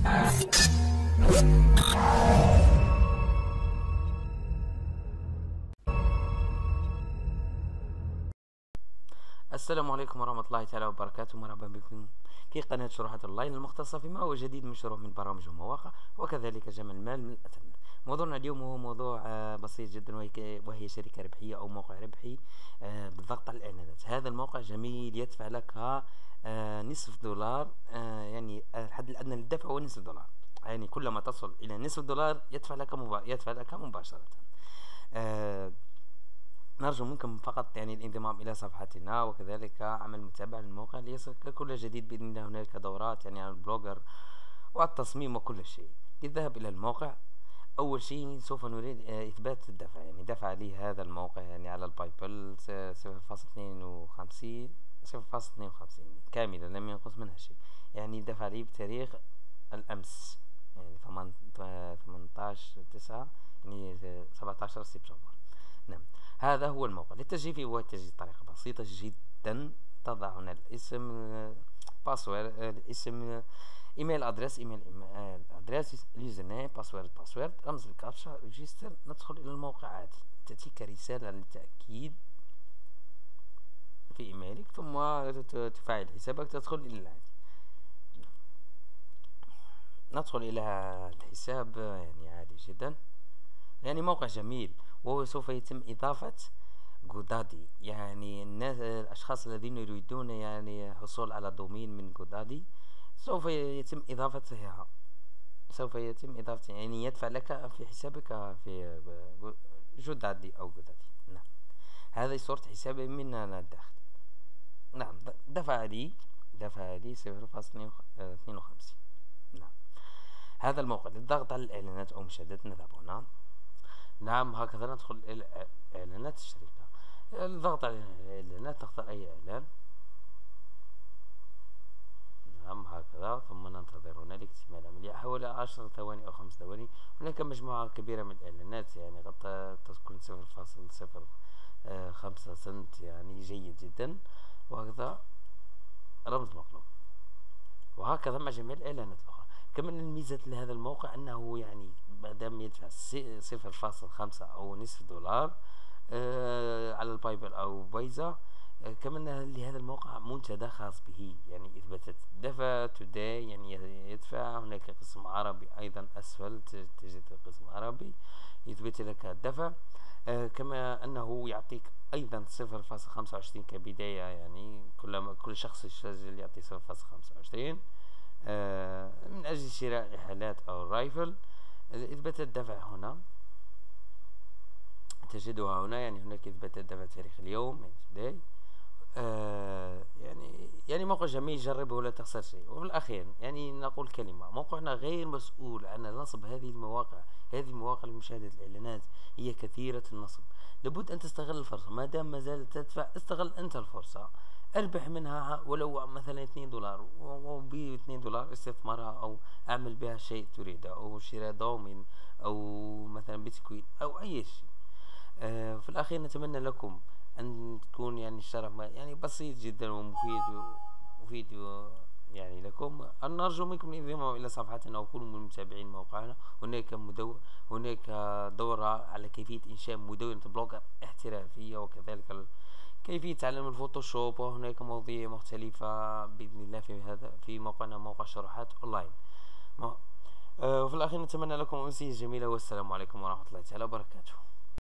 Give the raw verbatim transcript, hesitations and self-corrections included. السلام عليكم ورحمة الله تعالى وبركاته. مرحبا بكم في قناة شروحات اونلاين المختصة فيما هو جديد من شروح من برامج ومواقع وكذلك جمع المال من الأثر. موضوعنا اليوم هو موضوع بسيط جدا وهي شركة ربحية أو موقع ربحي بالضغط على الإعلانات. هذا الموقع جميل يدفع لك نصف دولار، يعني الحد الأدنى للدفع هو نصف دولار، يعني كلما تصل إلى نصف دولار يدفع لك يدفع لك مباشرة. نرجو منكم فقط يعني الانضمام الى صفحتنا وكذلك عمل متابعه للموقع ليصلك كل جديد باذن الله. هناك دورات يعني عن البلوجر والتصميم وكل شيء. للذهاب الى الموقع اول شيء سوف نريد اثبات الدفع، يعني دفع لي هذا الموقع يعني على البايبل صفر فاصلة اثنين وخمسين كامله لم ينقص منها شيء، يعني دفع لي بتاريخ الامس يعني ثمانية عشر تسعة يعني سبعة عشر سبتمبر. نعم، هذا هو الموقع. للتسجيل فيه والتسجيل طريقة بسيطة جدا. تضع هنا الاسم، الباسورد، الاسم، ايميل ادريس، ايميل ادريس، اليوزر نيم، باسورد، باسورد، رمز الكابتشا، ريجستر. ندخل الى الموقع عادي. تأتيك رسالة للتأكيد في ايميلك ثم تفعل حسابك، تدخل الى العادي. ندخل الى الحساب يعني عادي جدا، يعني موقع جميل. وهو سوف يتم إضافة جودادي، يعني الناس الأشخاص الذين يريدون يعني حصول على دومين من جودادي سوف يتم إضافتها، سوف يتم إضافتها يعني يدفع لك في حسابك في جودادي أو جودادي. نعم، هذه صورة حسابي من الداخل. نعم، دفع لي دفع لي صفر فاصلة اثنين وخمسين. نعم، هذا الموقع. للضغط على الإعلانات أو مشاهدات نذهب هنا. نعم، هكذا ندخل الى اعلانات الشركه. الضغط على الاعلانات، تختار اي اعلان. نعم، هكذا، ثم ننتظر هنا لاكتمال العمليه حوالي عشر ثواني او خمس ثواني. هناك مجموعه كبيره من الاعلانات، يعني قد تكون صفر فاصل صفر خمسة سنت، يعني جيد جدا. وهكذا رمز مقلوب، وهكذا مع جميع الاعلانات الاخرى. كمان الميزة لهذا الموقع أنه يعني ما دام يدفع صفر فاصل خمسة أو نصف دولار آه على البايبل أو بايزا، آه كمان لهذا الموقع منتدى خاص به، يعني إثبات الدفع توداي، يعني يدفع. هناك قسم عربي أيضا أسفل، تجد قسم عربي يثبت لك الدفع. آه كما أنه يعطيك أيضا صفر فاصل خمسة وعشرين كبداية، يعني كل كل شخص يسجل يعطي صفر فاصل خمسة وعشرين آه من أجل شراء حالات أو رايفل. إثبات الدفع هنا تجدها هنا، يعني هناك إثبات الدفع تاريخ اليوم يعني آه يعني يعني موقع جميل، جربه ولا تخسر شيء. وفي الأخير يعني نقول كلمة، موقعنا غير مسؤول عن نصب هذه المواقع. هذه المواقع لمشاهدة الإعلانات هي كثيرة النصب، لابد أن تستغل الفرصة. ما دام ما زالت تدفع استغل أنت الفرصة، اربح منها ولو مثلا اثنين دولار، وب اثنين دولار استثمارها او اعمل بها شيء تريده، او شراء دومين او مثلا بيتكوين او اي شيء. آه في الاخير نتمنى لكم ان تكون يعني الشرح يعني بسيط جدا ومفيد وفيديو يعني لكم. نرجو منكم الانضمام الى صفحتنا وكونوا من متابعين موقعنا. هناك مدو... هناك دوره على كيفيه انشاء مدونه بلوجر احترافيه، وكذلك كيفية تعلم الفوتوشوب، وهناك مواضيع مختلفة بإذن الله في هذا في موقعنا، موقع شروحات اونلاين. وفي الأخير نتمنى لكم أمسية جميلة، والسلام عليكم ورحمة الله تعالى وبركاته.